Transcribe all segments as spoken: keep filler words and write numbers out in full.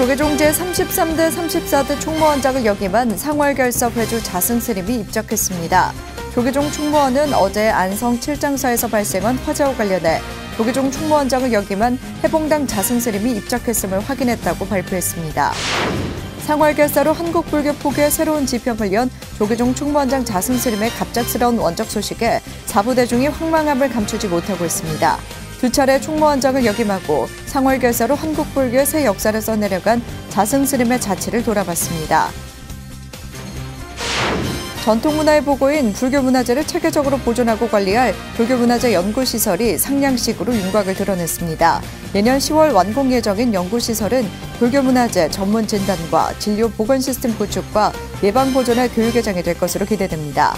조계종 제삼십삼 대 삼십사 대 총무원장을 역임한 상월결사 회주 자승스님이 입적했습니다. 조계종 총무원은 어제 안성 칠장사에서 발생한 화재와 관련해 조계종 총무원장을 역임한 해봉당 자승스님이 입적했음을 확인했다고 발표했습니다. 상월결사로 한국불교 포교의 새로운 지평을 연 조계종 총무원장 자승스님의 갑작스러운 원적 소식에 사부대중이 황망함을 감추지 못하고 있습니다. 두 차례 총무원장을 역임하고 상월결사로 한국불교의 새 역사를 써내려간 자승스님의 자취를 돌아봤습니다. 전통문화의 보고인 불교문화재를 체계적으로 보존하고 관리할 불교문화재 연구시설이 상량식으로 윤곽을 드러냈습니다. 내년 시월 완공 예정인 연구시설은 불교문화재 전문 진단과 진료 보건 시스템 구축과 예방 보존의 교육의 장이 될 것으로 기대됩니다.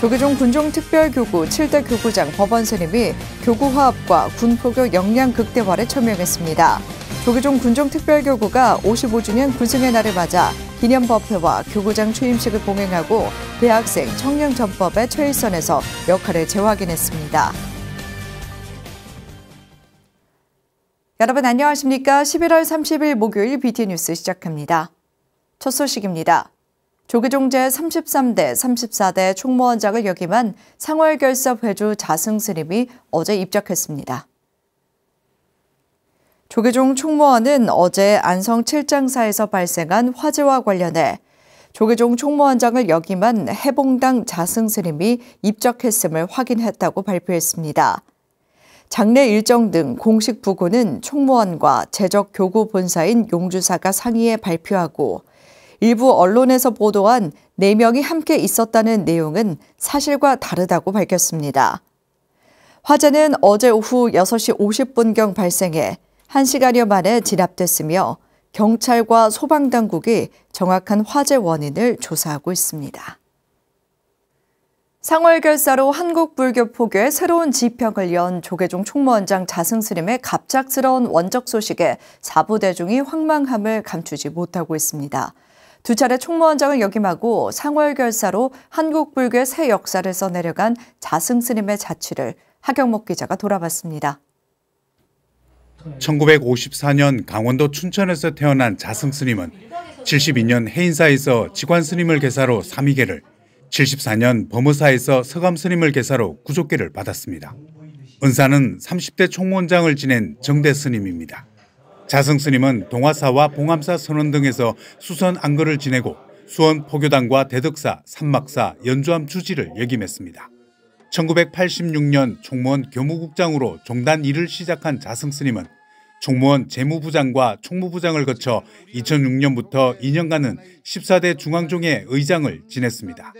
조계종 군종특별교구 칠 대 교구장 법원스님이 교구화합과 군포교 역량 극대화를 천명했습니다. 조계종 군종특별교구가 오십오주년 군승의 날을 맞아 기념법회와 교구장 취임식을 봉행하고 대학생, 청년 전법의 최일선에서 역할을 재확인했습니다. 여러분 안녕하십니까? 십일월 삼십일 목요일 비티엔 뉴스 시작합니다. 첫 소식입니다. 조계종 제삼십삼 대 삼십사 대 총무원장을 역임한 상월결사 회주 자승스님이 어제 입적했습니다. 조계종 총무원은 어제 안성 칠장사에서 발생한 화재와 관련해 조계종 총무원장을 역임한 해봉당 자승스님이 입적했음을 확인했다고 발표했습니다. 장례 일정 등 공식 부고는 총무원과 제적 교구 본사인 용주사가 상의해 발표하고 일부 언론에서 보도한 네 명이 함께 있었다는 내용은 사실과 다르다고 밝혔습니다. 화재는 어제 오후 여섯시 오십분경 발생해 한 시간여 만에 진압됐으며 경찰과 소방당국이 정확한 화재 원인을 조사하고 있습니다. 상월결사로 한국불교 포교의 새로운 지평을 연 조계종 총무원장 자승스님의 갑작스러운 원적 소식에 사부대중이 황망함을 감추지 못하고 있습니다. 두 차례 총무원장을 역임하고 상월결사로 한국불교의 새 역사를 써내려간 자승스님의 자취를 하경목 기자가 돌아봤습니다. 천구백오십사년 강원도 춘천에서 태어난 자승스님은 칠십이년 해인사에서 직관스님을 계사로 삼위계를, 칠십사년 범어사에서 서감스님을 계사로 구족계를 받았습니다. 은사는 삼십대 총무원장을 지낸 정대스님입니다. 자승스님은 동화사와 봉암사 선원 등에서 수선 안거를 지내고 수원 포교당과 대덕사, 산막사, 연주암 주지를 역임했습니다. 천구백팔십육년 총무원 교무국장으로 종단 일을 시작한 자승스님은 총무원 재무부장과 총무부장을 거쳐 이천육년부터 이년간은 십사대 중앙종의 의장을 지냈습니다.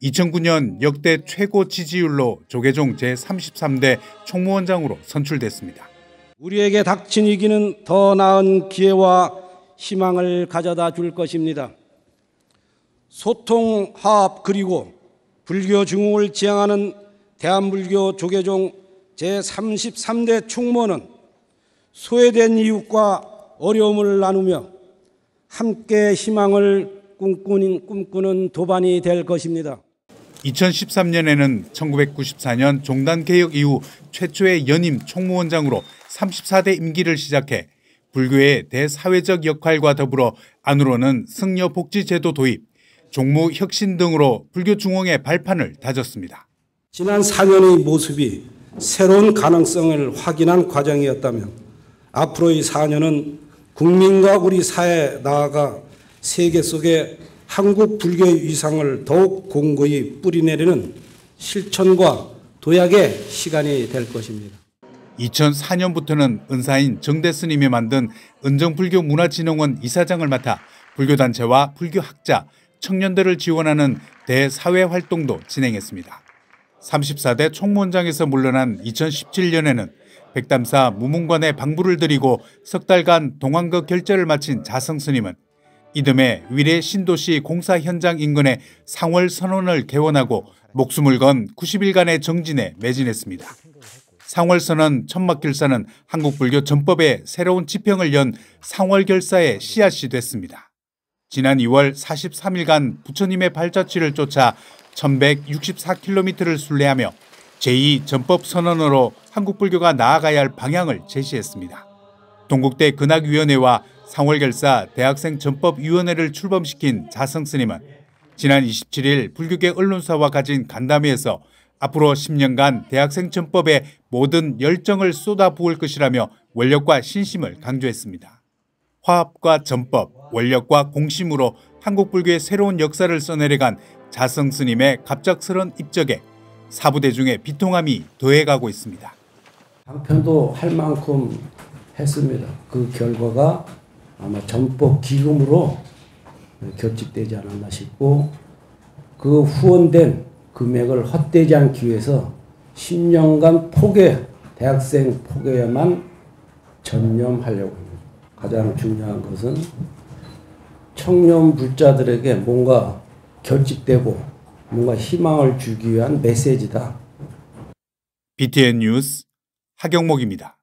이천구년 역대 최고 지지율로 조계종 제삼십삼 대 총무원장으로 선출됐습니다. 우리에게 닥친 위기는 더 나은 기회와 희망을 가져다 줄 것입니다. 소통, 화합 그리고 불교 증흥을 지향하는 대한불교 조계종 제삼십삼 대 총무원은 소외된 이웃과 어려움을 나누며 함께 희망을 꿈꾸는, 꿈꾸는 도반이 될 것입니다. 이천십삼년에는 천구백구십사년 종단개혁 이후 최초의 연임 총무원장으로 삼십사대 임기를 시작해 불교의 대사회적 역할과 더불어 안으로는 승려복지제도 도입, 종무 혁신 등으로 불교 중흥의 발판을 다졌습니다. 지난 사년의 모습이 새로운 가능성을 확인한 과정이었다면 앞으로의 사년은 국민과 우리 사회에 나아가 세계 속에 한국 불교의 위상을 더욱 공고히 뿌리내리는 실천과 도약의 시간이 될 것입니다. 이천사년부터는 은사인 정대스님이 만든 은정불교문화진흥원 이사장을 맡아 불교단체와 불교학자, 청년들을 지원하는 대사회 활동도 진행했습니다. 삼십사대 총무원장에서 물러난 이천십칠년에는 백담사 무문관의 방부를 드리고 석 달간 동안거 결제를 마친 자승스님은 이듬해 위례 신도시 공사 현장 인근에 상월 선언을 개원하고 목숨을 건 구십일간의 정진에 매진했습니다. 상월선언 천막결사는 한국불교 전법의 새로운 지평을 연 상월결사의 씨앗이 됐습니다. 지난 이월 사십삼일간 부처님의 발자취를 쫓아 천백육십사 킬로미터를 순례하며 제이 전법선언으로 한국불교가 나아가야 할 방향을 제시했습니다. 동국대 근학위원회와 상월결사 대학생전법위원회를 출범시킨 자성스님은 지난 이십칠일 불교계 언론사와 가진 간담회에서 앞으로 십 년간 대학생 전법에 모든 열정을 쏟아부을 것이라며 원력과 신심을 강조했습니다. 화합과 전법, 원력과 공심으로 한국 불교의 새로운 역사를 써내려간 자성 스님의 갑작스런 입적에 사부대중의 비통함이 더해가고 있습니다. 한편도 할 만큼 했습니다. 그 결과가 아마 전법 기금으로 결집되지 않았나 싶고, 그 후원된 금액을 헛되지 않기 위해서 십 년간 포교, 대학생 포교에만 전념하려고 합니다. 가장 중요한 것은 청년 불자들에게 뭔가 결집되고 뭔가 희망을 주기 위한 메시지다. 비티엔 뉴스 하경목입니다.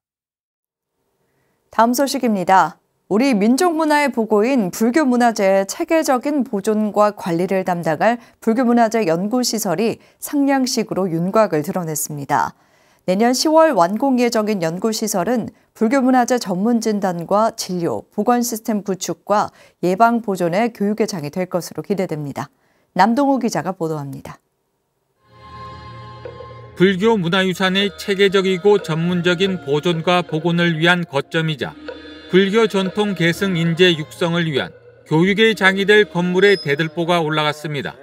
다음 소식입니다. 우리 민족문화의 보고인 불교문화재의 체계적인 보존과 관리를 담당할 불교문화재 연구시설이 상량식으로 윤곽을 드러냈습니다. 내년 시월 완공 예정인 연구시설은 불교문화재 전문진단과 진료, 보건시스템 구축과 예방보존의 교육의 장이 될 것으로 기대됩니다. 남동우 기자가 보도합니다. 불교문화유산의 체계적이고 전문적인 보존과 복원을 위한 거점이자 불교 전통 계승 인재 육성을 위한 교육의 장이 될 건물의 대들보가 올라갔습니다.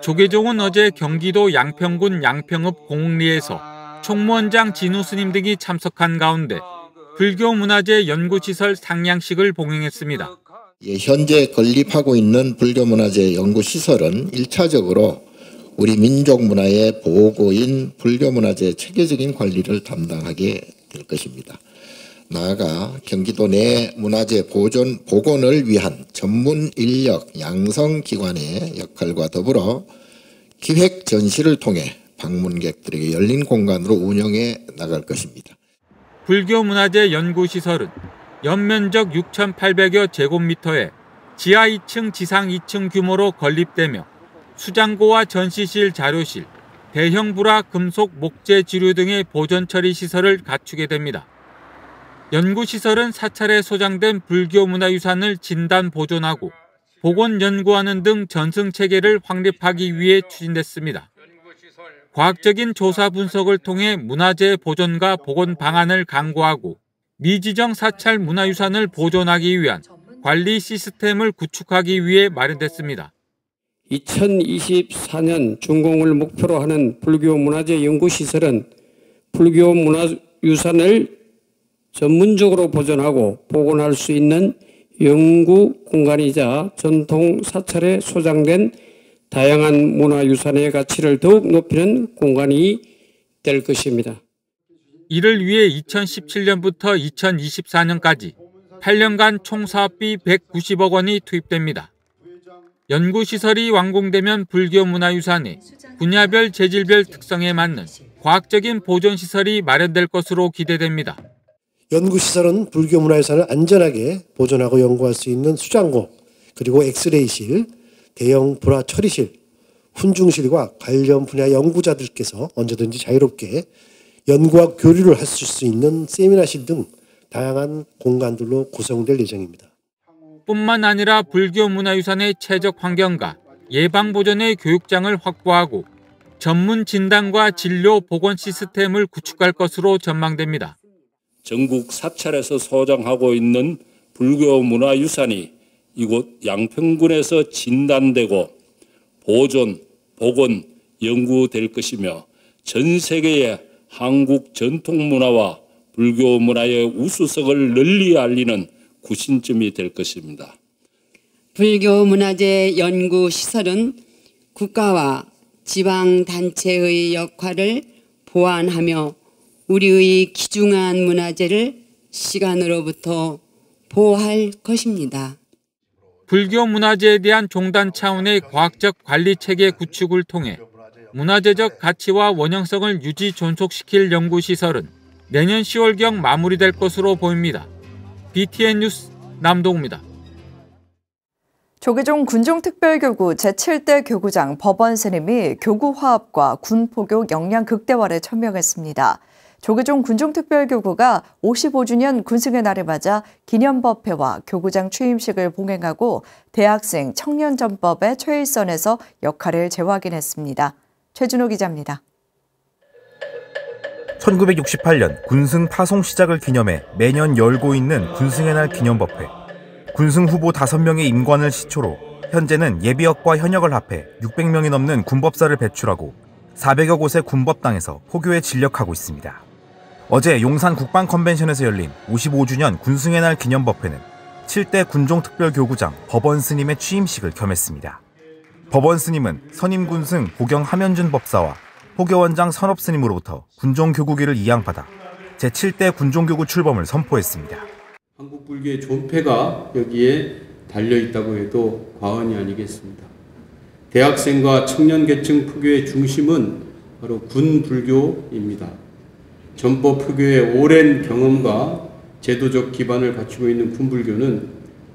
조계종은 어제 경기도 양평군 양평읍 공흥리에서 총무원장 진우스님 등이 참석한 가운데 불교문화재 연구시설 상량식을 봉행했습니다. 현재 건립하고 있는 불교문화재 연구시설은 일차적으로 우리 민족문화의 보호고인 불교문화재 체계적인 관리를 담당하게 될 것입니다. 나아가 경기도 내 문화재 보존, 복원을 위한 전문 인력 양성 기관의 역할과 더불어 기획 전시를 통해 방문객들에게 열린 공간으로 운영해 나갈 것입니다. 불교문화재 연구시설은 연면적 육천팔백여 제곱미터에 지하 이층, 지상 이층 규모로 건립되며 수장고와 전시실, 자료실, 대형 불화, 금속, 목재, 지류 등의 보존 처리 시설을 갖추게 됩니다. 연구시설은 사찰에 소장된 불교문화유산을 진단, 보존하고 복원 연구하는 등 전승체계를 확립하기 위해 추진됐습니다. 과학적인 조사 분석을 통해 문화재 보존과 복원 방안을 강구하고 미지정 사찰 문화유산을 보존하기 위한 관리 시스템을 구축하기 위해 마련됐습니다. 이천이십사년 준공을 목표로 하는 불교문화재 연구시설은 불교문화유산을 전문적으로 보존하고 복원할 수 있는 연구 공간이자 전통 사찰에 소장된 다양한 문화유산의 가치를 더욱 높이는 공간이 될 것입니다. 이를 위해 이천십칠년부터 이천이십사년까지 팔년간 총 사업비 백구십억 원이 투입됩니다. 연구시설이 완공되면 불교문화유산의 분야별, 재질별 특성에 맞는 과학적인 보존시설이 마련될 것으로 기대됩니다. 연구시설은 불교문화유산을 안전하게 보존하고 연구할 수 있는 수장고, 그리고 엑스레이실, 대형 불화 처리실, 훈중실과 관련 분야 연구자들께서 언제든지 자유롭게 연구와 교류를 할 수 있는 세미나실 등 다양한 공간들로 구성될 예정입니다. 뿐만 아니라 불교문화유산의 최적 환경과 예방보존의 교육장을 확보하고 전문 진단과 진료, 보건 시스템을 구축할 것으로 전망됩니다. 전국 사찰에서 소장하고 있는 불교문화유산이 이곳 양평군에서 진단되고 보존, 복원, 연구될 것이며 전 세계의 한국 전통문화와 불교문화의 우수성을 널리 알리는 구심점이 될 것입니다. 불교문화재 연구시설은 국가와 지방단체의 역할을 보완하며 우리의 귀중한 문화재를 시간으로부터 보호할 것입니다. 불교문화재에 대한 종단 차원의 과학적 관리체계 구축을 통해 문화재적 가치와 원형성을 유지 존속시킬 연구시설은 내년 시월경 마무리될 것으로 보입니다. 비티엔 뉴스 남동우입니다. 조계종 군중특별교구 제칠대 교구장 법원스님이 교구화합과 군포교 역량 극대화를 천명했습니다. 조계종 군중특별교구가 오십오 주년 군승의 날을 맞아 기념법회와 교구장 취임식을 봉행하고 대학생 청년전법의 최일선에서 역할을 재확인했습니다. 최준호 기자입니다. 천구백육십팔 년 군승 파송 시작을 기념해 매년 열고 있는 군승의 날 기념법회. 군승 후보 다섯 명의 임관을 시초로 현재는 예비역과 현역을 합해 육백 명이 넘는 군법사를 배출하고 사백여 곳의 군법당에서 포교에 진력하고 있습니다. 어제 용산 국방 컨벤션에서 열린 오십오 주년 군승의 날 기념법회는 칠 대 군종특별교구장 법원 스님의 취임식을 겸했습니다. 법원 스님은 선임 군승 고경 함현준 법사와 호계원장 선업 스님으로부터 군종교구기를 이양받아 제칠 대 군종교구 출범을 선포했습니다. 한국 불교의 존폐가 여기에 달려있다고 해도 과언이 아니겠습니다. 대학생과 청년계층 포교의 중심은 바로 군불교입니다. 전법 포교의 오랜 경험과 제도적 기반을 갖추고 있는 군불교는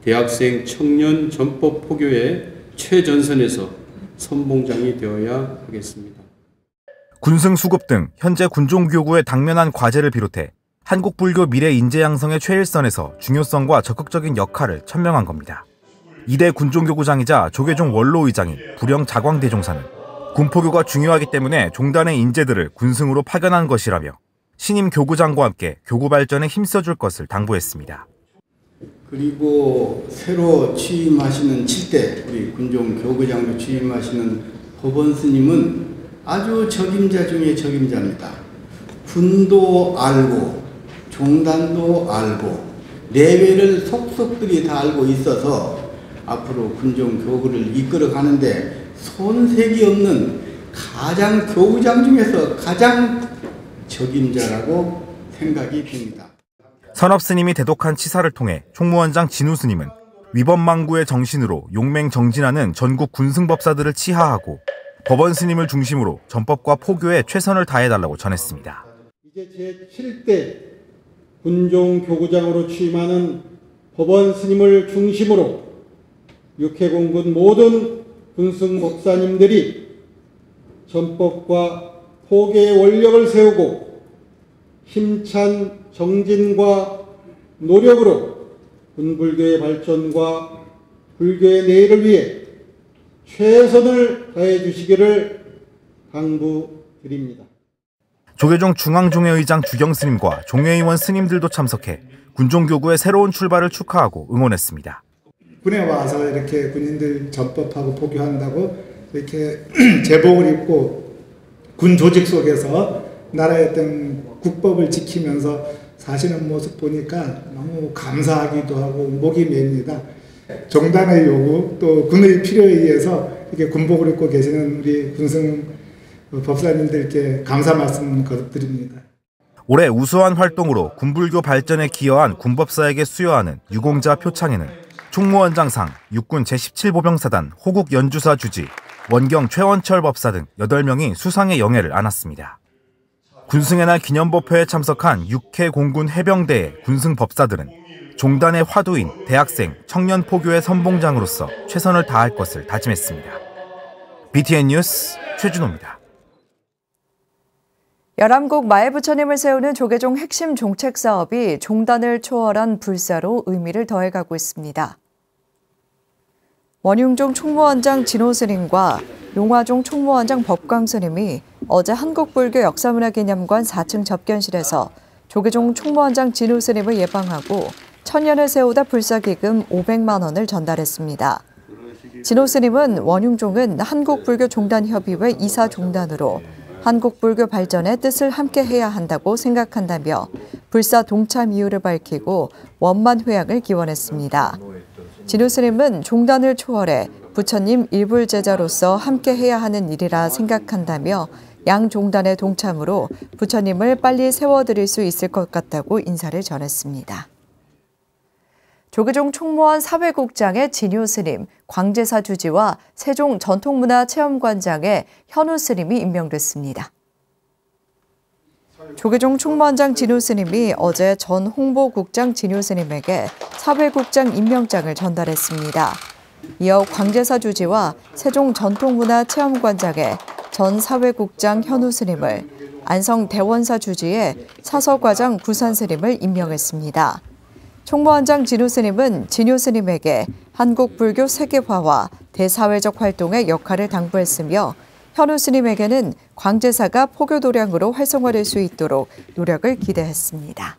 대학생 청년 전법 포교의 최전선에서 선봉장이 되어야 하겠습니다. 군승 수급 등 현재 군종교구의 당면한 과제를 비롯해 한국불교 미래 인재 양성의 최일선에서 중요성과 적극적인 역할을 천명한 겁니다. 이 대 군종교구장이자 조계종 원로의장인 불영 자광대종사는 군포교가 중요하기 때문에 종단의 인재들을 군승으로 파견한 것이라며 신임 교구장과 함께 교구 발전에 힘써줄 것을 당부했습니다. 그리고 새로 취임하시는 칠 대 우리 군종교구장도 취임하시는 법원스님은 아주 적임자 중에 적임자입니다. 군도 알고 종단도 알고 내외를 속속들이 다 알고 있어서 앞으로 군종교구를 이끌어가는데 손색이 없는 가장 교구장 중에서 가장 적임자라고 생각이 듭니다. 선업스님이 대독한 치사를 통해 총무원장 진우스님은 위법망구의 정신으로 용맹정진하는 전국 군승법사들을 치하하고 법원스님을 중심으로 전법과 포교에 최선을 다해달라고 전했습니다. 이제 제칠 대 군종교구장으로 취임하는 법원스님을 중심으로 육해공군 모든 군승 목사님들이 전법과 포교의 원력을 세우고 힘찬 정진과 노력으로 군불교의 발전과 불교의 내일을 위해 최선을 다해 주시기를 당부드립니다. 조계종 중앙종의 의장 주경 스님과 종회의원 스님들도 참석해 군종교구의 새로운 출발을 축하하고 응원했습니다. 군에 와서 이렇게 군인들 전법하고 포교한다고 이렇게 제복을 입고 군 조직 속에서 나라의 어떤 국법을 지키면서 사시는 모습 보니까 너무 감사하기도 하고 목이 맵니다. 종단의 요구 또 군의 필요에 의해서 이렇게 군복을 입고 계시는 우리 군승 법사님들께 감사 말씀 거듭드립니다. 올해 우수한 활동으로 군불교 발전에 기여한 군법사에게 수여하는 유공자 표창에는 총무원장상, 육군 제십칠 보병사단 호국 연주사 주지, 원경 최원철 법사 등 여덟 명이 수상의 영예를 안았습니다. 군승의 날 기념법회에 참석한 육해 공군 해병대의 군승 법사들은 종단의 화두인 대학생, 청년 포교의 선봉장으로서 최선을 다할 것을 다짐했습니다. 비티엔 뉴스 최준호입니다. 열암곡 마애부처님을 세우는 조계종 핵심 종책 사업이 종단을 초월한 불사로 의미를 더해가고 있습니다. 원융종 총무원장 진호스님과 용화종 총무원장 법광스님이 어제 한국불교 역사문화기념관 사 층 접견실에서 조계종 총무원장 진우스님을 예방하고 천년을 세우다 불사기금 오백만 원을 전달했습니다. 진우스님은 원융종은 한국불교종단협의회 이사종단으로 한국불교 발전의 뜻을 함께해야 한다고 생각한다며 불사 동참 이유를 밝히고 원만 회양을 기원했습니다. 진우스님은 종단을 초월해 부처님 일불제자로서 함께해야 하는 일이라 생각한다며 양 종단의 동참으로 부처님을 빨리 세워드릴 수 있을 것 같다고 인사를 전했습니다. 조계종 총무원 사회국장의 진유스님, 광제사 주지와 세종 전통문화체험관장의 현우스님이 임명됐습니다. 조계종 총무원장 진우스님이 어제 전 홍보국장 진유스님에게 사회국장 임명장을 전달했습니다. 이어 광제사 주지와 세종 전통문화체험관장의 전 사회국장 현우스님을 안성 대원사 주지에 사서과장 구산스님을 임명했습니다. 총무원장 진우스님은 진우스님에게 한국불교 세계화와 대사회적 활동의 역할을 당부했으며 현우스님에게는 광제사가 포교도량으로 활성화될 수 있도록 노력을 기대했습니다.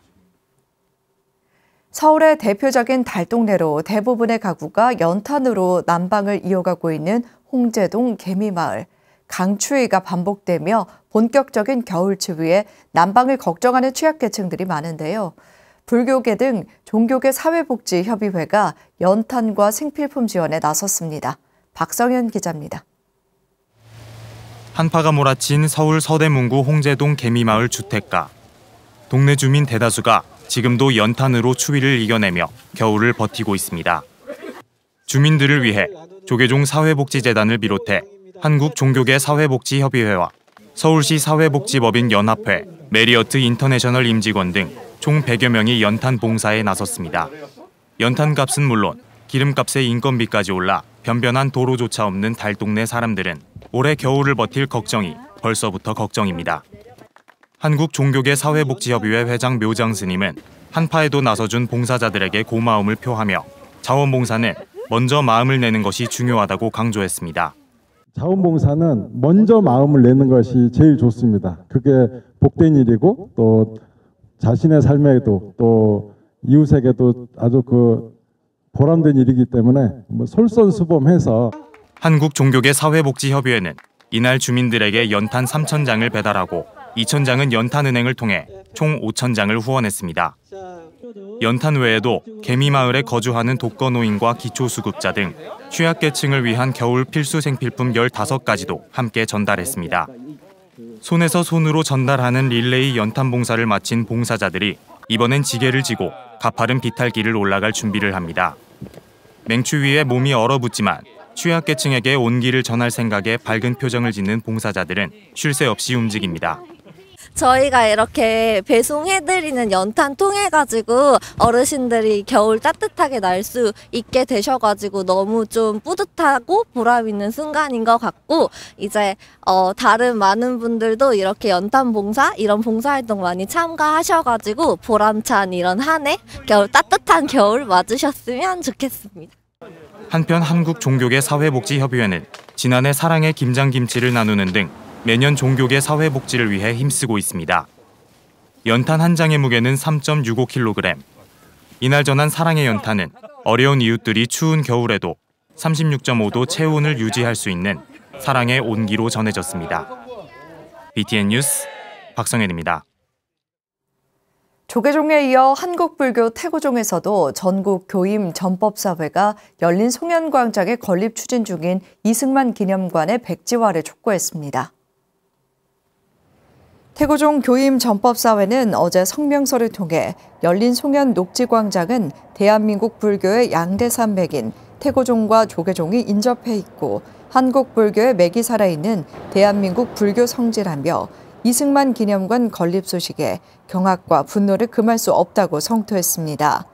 서울의 대표적인 달동네로 대부분의 가구가 연탄으로 난방을 이어가고 있는 홍제동 개미마을. 강추위가 반복되며 본격적인 겨울추위에 난방을 걱정하는 취약계층들이 많은데요. 불교계 등 종교계 사회복지협의회가 연탄과 생필품 지원에 나섰습니다. 박성현 기자입니다. 한파가 몰아친 서울 서대문구 홍제동 개미마을 주택가. 동네 주민 대다수가 지금도 연탄으로 추위를 이겨내며 겨울을 버티고 있습니다. 주민들을 위해 조계종 사회복지재단을 비롯해 한국종교계 사회복지협의회와 서울시 사회복지법인 연합회, 메리어트 인터내셔널 임직원 등 총 백여 명이 연탄 봉사에 나섰습니다. 연탄값은 물론 기름값에 인건비까지 올라 변변한 도로조차 없는 달동네 사람들은 올해 겨울을 버틸 걱정이 벌써부터 걱정입니다. 한국종교계 사회복지협의회 회장 묘장 스님은 한파에도 나서준 봉사자들에게 고마움을 표하며 자원봉사는 먼저 마음을 내는 것이 중요하다고 강조했습니다. 자원봉사는 먼저 마음을 내는 것이 제일 좋습니다. 그게 복된 일이고 또 자신의 삶에도 또 이웃에게도 아주 그 보람된 일이기 때문에 뭐 솔선수범해서. 한국종교계 사회복지협의회는 이날 주민들에게 연탄 삼천 장을 배달하고 이천 장은 연탄은행을 통해 총 오천 장을 후원했습니다. 연탄 외에도 개미마을에 거주하는 독거노인과 기초수급자 등 취약계층을 위한 겨울 필수 생필품 열다섯 가지도 함께 전달했습니다. 손에서 손으로 전달하는 릴레이 연탄 봉사를 마친 봉사자들이 이번엔 지게를 지고 가파른 비탈길을 올라갈 준비를 합니다. 맹추위에 몸이 얼어붙지만 취약계층에게 온기를 전할 생각에 밝은 표정을 짓는 봉사자들은 쉴 새 없이 움직입니다. 저희가 이렇게 배송해드리는 연탄 통해 가지고 어르신들이 겨울 따뜻하게 날 수 있게 되셔가지고 너무 좀 뿌듯하고 보람 있는 순간인 것 같고, 이제 어 다른 많은 분들도 이렇게 연탄 봉사 이런 봉사활동 많이 참가하셔가지고 보람찬 이런 한 해 겨울 따뜻한 겨울 맞으셨으면 좋겠습니다. 한편 한국종교계 사회복지협의회는 지난해 사랑의 김장김치를 나누는 등 매년 종교계 사회복지를 위해 힘쓰고 있습니다. 연탄 한 장의 무게는 삼 점 육오 킬로그램. 이날 전한 사랑의 연탄은 어려운 이웃들이 추운 겨울에도 삼십육 점 오 도 체온을 유지할 수 있는 사랑의 온기로 전해졌습니다. 비티엔 뉴스 박성현입니다. 조계종에 이어 한국불교 태고종에서도 전국 교임 전법사회가 열린 송현광장에 건립 추진 중인 이승만 기념관의 백지화를 촉구했습니다. 태고종 교임 전법사회는 어제 성명서를 통해 열린 송현 녹지광장은 대한민국 불교의 양대 산맥인 태고종과 조계종이 인접해 있고 한국 불교의 맥이 살아있는 대한민국 불교 성지라며 이승만 기념관 건립 소식에 경악과 분노를 금할 수 없다고 성토했습니다.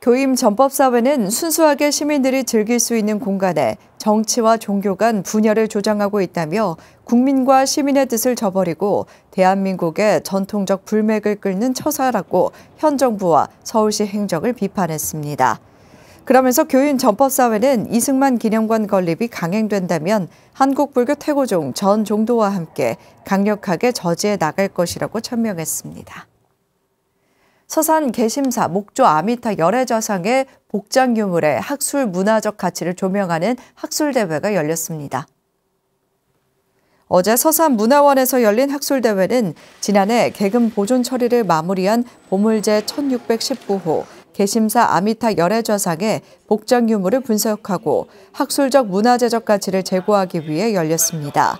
교임 전법사회는 순수하게 시민들이 즐길 수 있는 공간에 정치와 종교 간 분열을 조장하고 있다며 국민과 시민의 뜻을 저버리고 대한민국의 전통적 불맥을 끓는 처사라고 현 정부와 서울시 행정을 비판했습니다. 그러면서 교인 전법사회는 이승만 기념관 건립이 강행된다면 한국불교 태고종 전 종도와 함께 강력하게 저지해 나갈 것이라고 천명했습니다. 서산 개심사 목조 아미타 열애자상의 복장 유물의 학술 문화적 가치를 조명하는 학술대회가 열렸습니다. 어제 서산 문화원에서 열린 학술대회는 지난해 개금 보존 처리를 마무리한 보물제 천육백십구 호 개심사 아미타 열애좌상의 복장 유물을 분석하고 학술적 문화재적 가치를 제고하기 위해 열렸습니다.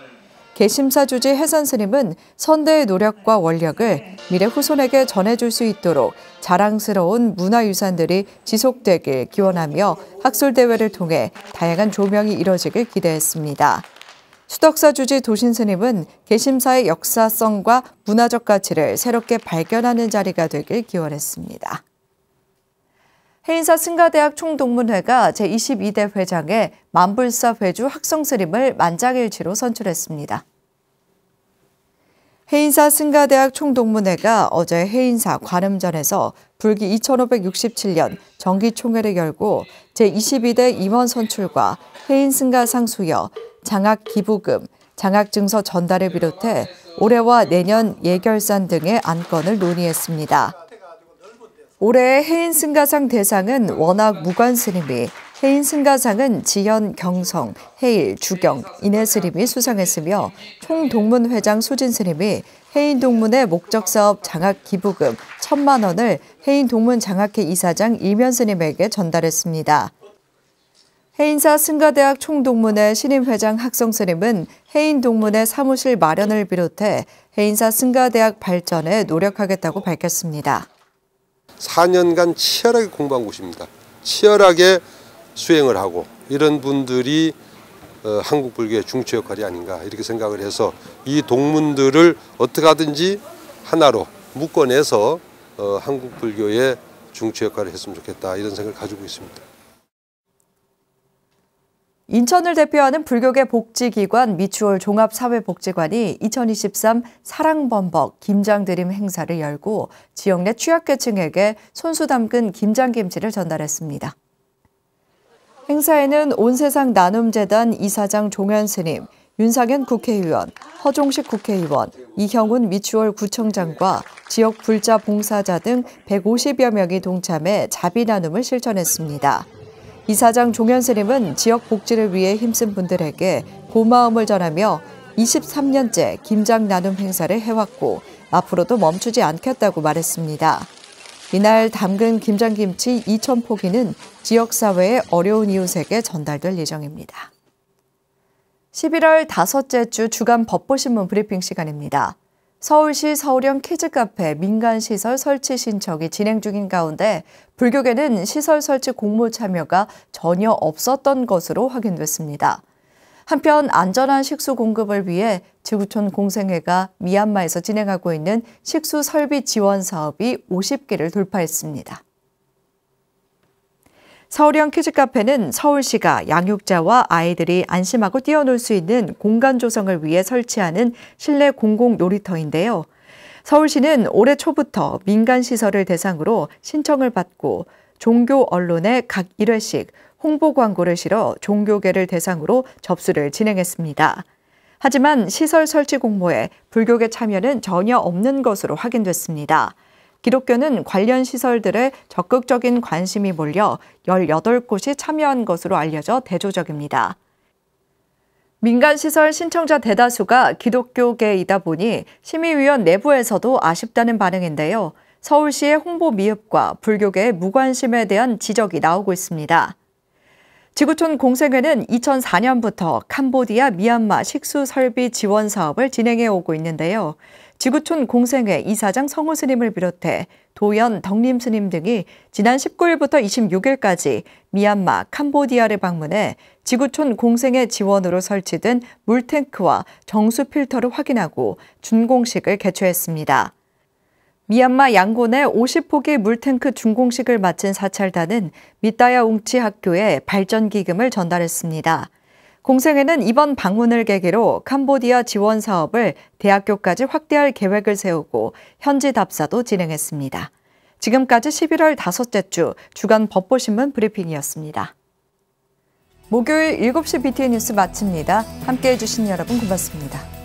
개심사 주지 해선 스님은 선대의 노력과 원력을 미래 후손에게 전해줄 수 있도록 자랑스러운 문화유산들이 지속되길 기원하며 학술대회를 통해 다양한 조명이 이뤄지길 기대했습니다. 수덕사 주지 도신 스님은 개심사의 역사성과 문화적 가치를 새롭게 발견하는 자리가 되길 기원했습니다. 해인사 승가대학 총동문회가 제이십이 대 회장에 만불사 회주 학성스님을 만장일치로 선출했습니다. 해인사 승가대학 총동문회가 어제 해인사 관음전에서 불기 이천오백육십칠 년 정기총회를 열고 제이십이 대 임원 선출과 해인 승가 상수여, 장학 기부금, 장학 증서 전달을 비롯해 올해와 내년 예결산 등의 안건을 논의했습니다. 올해의 해인 승가상 대상은 원학 무관스님이, 해인 승가상은 지현, 경성, 해일, 주경, 인해스님이 수상했으며 총동문회장 수진스님이 해인동문의 목적사업 장학기부금 천만 원을 해인동문장학회 이사장 이면스님에게 전달했습니다. 해인사 승가대학 총동문회 신임회장 학성스님은 해인동문의 사무실 마련을 비롯해 해인사 승가대학 발전에 노력하겠다고 밝혔습니다. 사 년간 치열하게 공부한 곳입니다. 치열하게 수행을 하고 이런 분들이 한국 불교의 중추 역할이 아닌가 이렇게 생각을 해서 이 동문들을 어떻게 하든지 하나로 묶어내서 한국 불교의 중추 역할을 했으면 좋겠다 이런 생각을 가지고 있습니다. 인천을 대표하는 불교계 복지기관 미추홀 종합사회복지관이 이천이십삼 사랑범벅 김장드림 행사를 열고 지역 내 취약계층에게 손수 담근 김장김치를 전달했습니다. 행사에는 온세상 나눔재단 이사장 종현스님, 윤상현 국회의원, 허종식 국회의원, 이형훈 미추홀 구청장과 지역 불자 봉사자 등 백오십여 명이 동참해 자비 나눔을 실천했습니다. 이사장 종현스님은 지역 복지를 위해 힘쓴 분들에게 고마움을 전하며 이십삼 년째 김장 나눔 행사를 해왔고 앞으로도 멈추지 않겠다고 말했습니다. 이날 담근 김장김치 이천 포기는 지역사회의 어려운 이웃에게 전달될 예정입니다. 십일월 다섯째 주 주간 법보신문 브리핑 시간입니다. 서울시 서울형 키즈카페 민간시설 설치 신청이 진행 중인 가운데 불교계는 시설 설치 공모 참여가 전혀 없었던 것으로 확인됐습니다. 한편 안전한 식수 공급을 위해 지구촌 공생회가 미얀마에서 진행하고 있는 식수 설비 지원 사업이 오십 개를 돌파했습니다. 서울형 키즈카페는 서울시가 양육자와 아이들이 안심하고 뛰어놀 수 있는 공간 조성을 위해 설치하는 실내 공공 놀이터인데요. 서울시는 올해 초부터 민간시설을 대상으로 신청을 받고 종교 언론에 각 일 회씩 홍보 광고를 실어 종교계를 대상으로 접수를 진행했습니다. 하지만 시설 설치 공모에 불교계 참여는 전혀 없는 것으로 확인됐습니다. 기독교는 관련 시설들에 적극적인 관심이 몰려 열여덟 곳이 참여한 것으로 알려져 대조적입니다. 민간시설 신청자 대다수가 기독교계이다 보니 심의위원 내부에서도 아쉽다는 반응인데요. 서울시의 홍보 미흡과 불교계의 무관심에 대한 지적이 나오고 있습니다. 지구촌 공생회는 이천사 년부터 캄보디아, 미얀마 식수 설비 지원 사업을 진행해 오고 있는데요. 지구촌 공생회 이사장 성우 스님을 비롯해 도연, 덕림 스님 등이 지난 십구 일부터 이십육 일까지 미얀마, 캄보디아를 방문해 지구촌 공생회 지원으로 설치된 물탱크와 정수 필터를 확인하고 준공식을 개최했습니다. 미얀마 양곤의 오십 포기 물탱크 준공식을 마친 사찰단은 미따야 웅치 학교에 발전기금을 전달했습니다. 공생회는 이번 방문을 계기로 캄보디아 지원 사업을 대학교까지 확대할 계획을 세우고 현지 답사도 진행했습니다. 지금까지 십일월 다섯째 주 주간 법보신문 브리핑이었습니다. 목요일 일곱 시 비티엔 뉴스 마칩니다. 함께해 주신 여러분 고맙습니다.